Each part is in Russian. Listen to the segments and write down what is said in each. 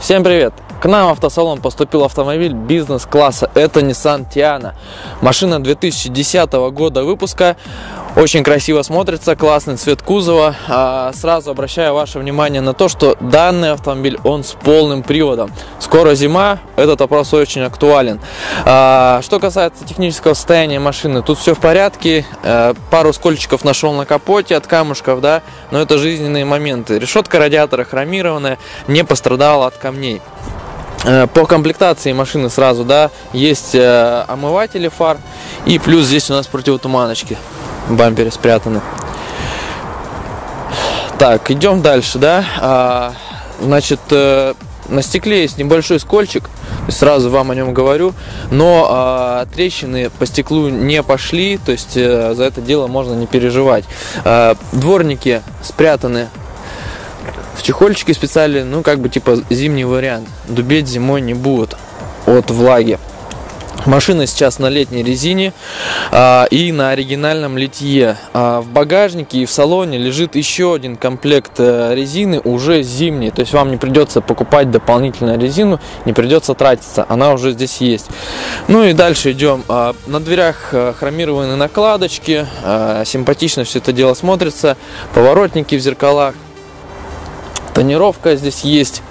Всем привет! К нам в автосалон поступил автомобиль бизнес-класса. Это Nissan Teana. Машина 2010 года выпуска. Очень красиво смотрится, классный цвет кузова. Сразу обращаю ваше внимание на то, что данный автомобиль, он с полным приводом. Скоро зима, этот вопрос очень актуален. Что касается технического состояния машины, тут все в порядке. Пару скольчиков нашел на капоте от камушков, да, но это жизненные моменты. Решетка радиатора хромированная, не пострадала от камней. По комплектации машины сразу, да, есть омыватели фар и плюс здесь у нас противотуманочки в бампере спрятаны. Так, идем дальше, да. Значит, на стекле есть небольшой скольчик, сразу вам о нем говорю, но трещины по стеклу не пошли, то есть за это дело можно не переживать. Дворники спрятаны в чехольчике специальные, ну как бы типа зимний вариант, дубеть зимой не будет от влаги. Машина сейчас на летней резине и на оригинальном литье. В багажнике и в салоне лежит еще один комплект резины, уже зимний. То есть вам не придется покупать дополнительную резину, не придется тратиться, она уже здесь есть. Ну и дальше идем. На дверях хромированные накладочки, симпатично все это дело смотрится. Поворотники в зеркалах, тонировка здесь есть.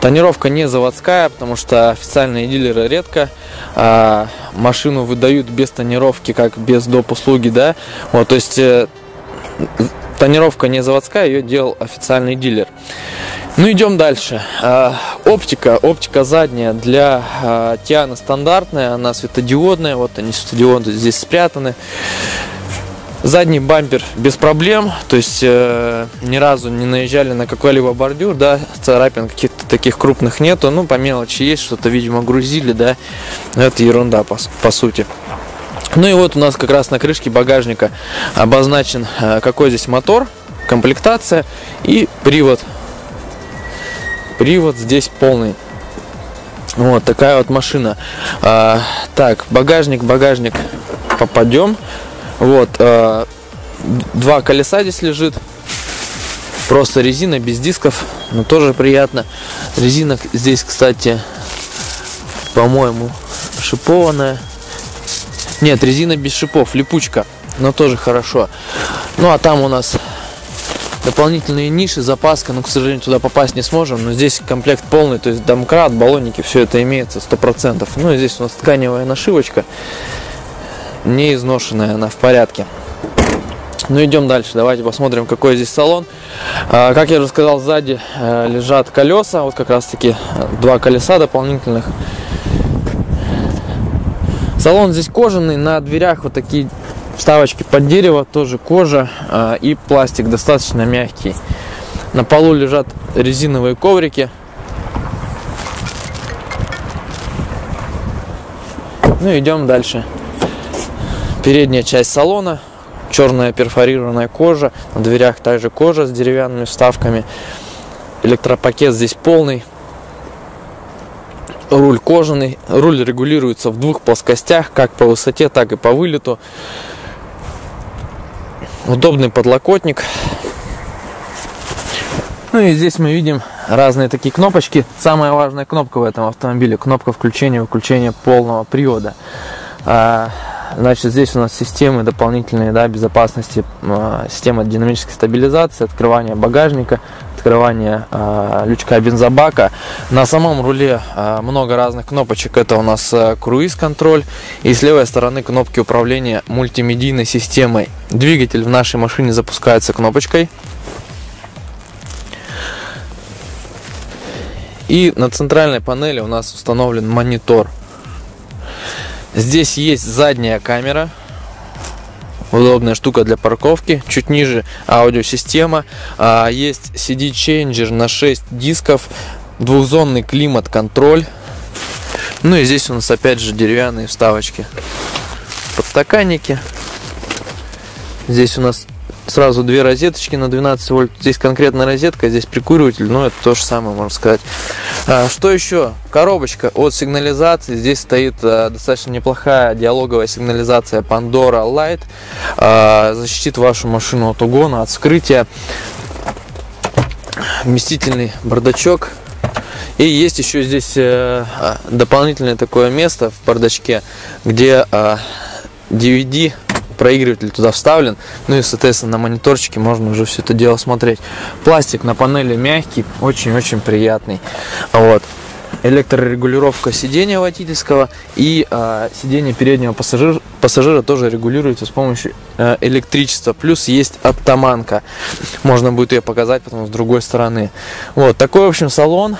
Тонировка не заводская, потому что официальные дилеры редко машину выдают без тонировки, как без доп. Услуги, да. Вот, то есть тонировка не заводская, ее делал официальный дилер. Ну, идем дальше. Оптика задняя для Teana стандартная, она светодиодная, вот они светодиоды здесь спрятаны. Задний бампер без проблем, то есть ни разу не наезжали на какой-либо бордюр, да, царапин каких-то таких крупных нету, ну по мелочи есть, что-то видимо грузили, да, это ерунда по сути. Ну и вот у нас как раз на крышке багажника обозначен какой здесь мотор, комплектация и привод. Привод здесь полный. Вот такая вот машина. Так, багажник попадем. Вот, два колеса здесь лежит, просто резина без дисков, но тоже приятно. Резина здесь, кстати, по-моему, шипованная. Нет, резина без шипов, липучка, но тоже хорошо. Ну, а там у нас дополнительные ниши, запаска, но, к сожалению, туда попасть не сможем. Но здесь комплект полный, то есть домкрат, баллонники, все это имеется 100%. Ну, и здесь у нас тканевая нашивочка. Не изношенная, она в порядке. Ну, идем дальше, давайте посмотрим, какой здесь салон. Как я уже сказал, сзади лежат колеса, вот как раз таки два колеса дополнительных. Салон здесь кожаный, на дверях вот такие вставочки под дерево, тоже кожа и пластик достаточно мягкий. На полу лежат резиновые коврики. Ну, идем дальше. Передняя часть салона, черная перфорированная кожа, на дверях также кожа с деревянными вставками, электропакет здесь полный, руль кожаный, руль регулируется в двух плоскостях, как по высоте, так и по вылету, удобный подлокотник. Ну и здесь мы видим разные такие кнопочки, самая важная кнопка в этом автомобиле, кнопка включения-выключения полного привода. Значит, здесь у нас системы дополнительные, да, безопасности, система динамической стабилизации, открывание багажника, открывание лючка бензобака. На самом руле много разных кнопочек. Это у нас круиз-контроль и с левой стороны кнопки управления мультимедийной системой. Двигатель в нашей машине запускается кнопочкой. И на центральной панели у нас установлен монитор. Здесь есть задняя камера, удобная штука для парковки, чуть ниже аудиосистема, есть CD-ченджер на 6 дисков, двухзонный климат-контроль, ну и здесь у нас опять же деревянные вставочки, подстаканники, здесь у нас сразу две розеточки на 12 вольт. Здесь конкретно розетка, здесь прикуриватель, но это то же самое, можно сказать. Что еще? Коробочка от сигнализации. Здесь стоит достаточно неплохая диалоговая сигнализация Pandora Light. Защитит вашу машину от угона, от вскрытия. Вместительный бардачок. И есть еще здесь дополнительное такое место в бардачке, где DVD проигрыватель туда вставлен, ну и соответственно на мониторчике можно уже все это дело смотреть. Пластик на панели мягкий, очень-очень приятный. Вот. Электрорегулировка сидения водительского и сидение переднего пассажира тоже регулируется с помощью электричества. Плюс есть оттаманка, можно будет ее показать потом с другой стороны. Вот такой, в общем, салон.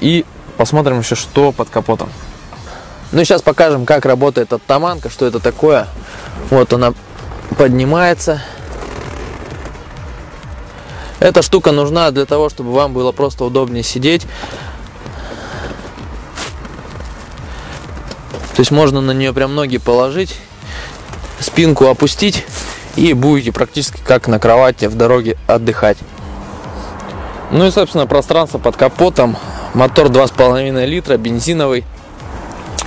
И посмотрим еще, что под капотом. Ну и сейчас покажем, как работает оттаманка, что это такое. Вот она поднимается. Эта штука нужна для того, чтобы вам было просто удобнее сидеть. То есть можно на нее прям ноги положить, спинку опустить, и будете практически как на кровати в дороге отдыхать. Ну и, собственно, пространство под капотом. Мотор 2,5 литра, бензиновый.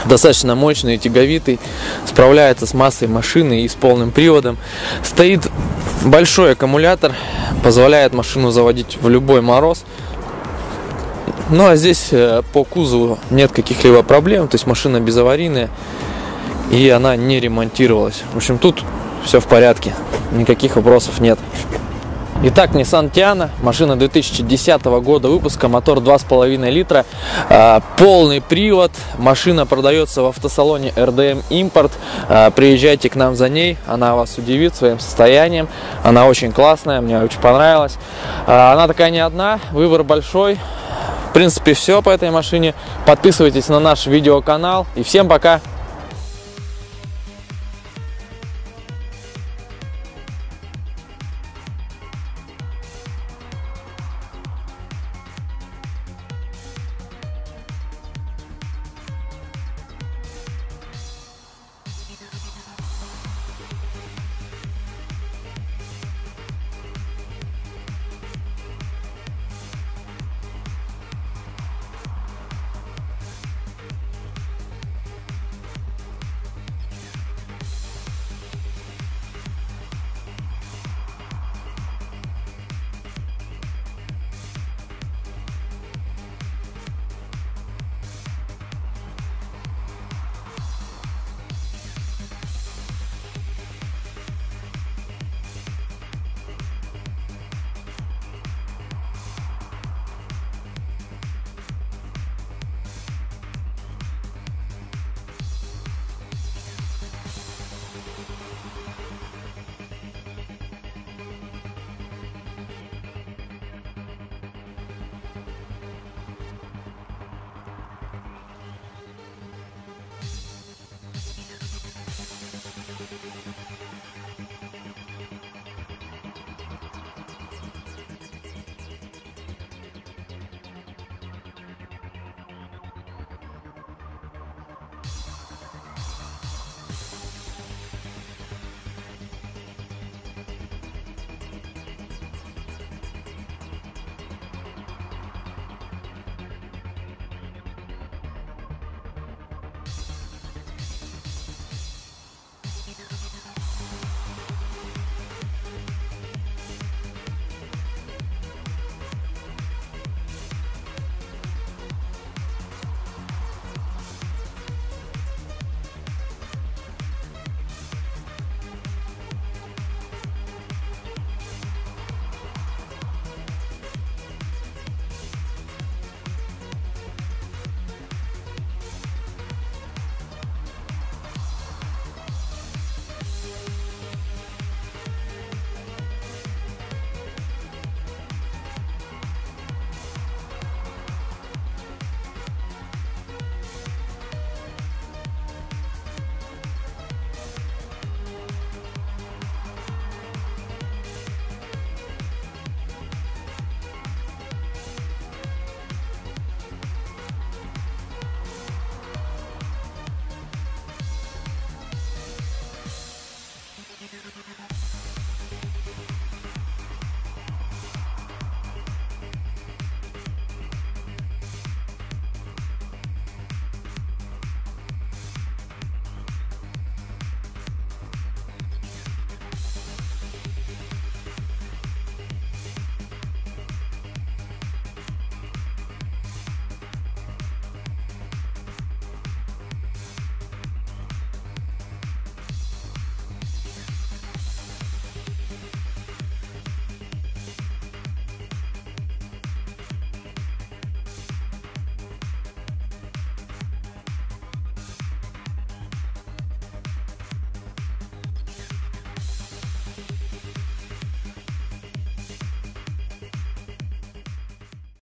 Достаточно мощный и тяговитый, справляется с массой машины и с полным приводом. Стоит большой аккумулятор, позволяет машину заводить в любой мороз. Ну а здесь по кузову нет каких-либо проблем, то есть машина безаварийная и она не ремонтировалась. В общем, тут все в порядке, никаких вопросов нет. Итак, Nissan Teana, машина 2010 года выпуска, мотор 2,5 литра, полный привод. Машина продается в автосалоне RDM Import. Приезжайте к нам за ней, она вас удивит своим состоянием. Она очень классная, мне очень понравилась. Она такая не одна, выбор большой. В принципе, все по этой машине. Подписывайтесь на наш видеоканал и всем пока!